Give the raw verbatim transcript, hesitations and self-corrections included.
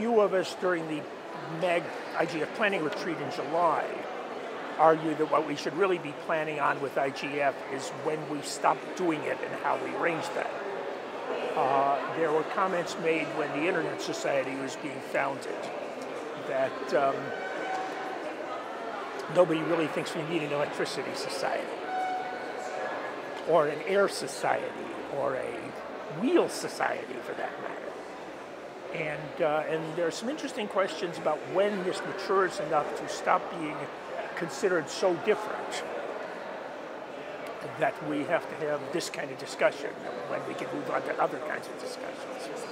few of us during the M E G I G F planning retreat in July argue that what we should really be planning on with I G F is when we stop doing it and how we arrange that. Uh, there were comments made when the Internet Society was being founded that um, nobody really thinks we need an electricity society or an air society or a wheel society for that matter. And, uh, and there are some interesting questions about when this matures enough to stop being considered so different that we have to have this kind of discussion when we can move on to other kinds of discussions.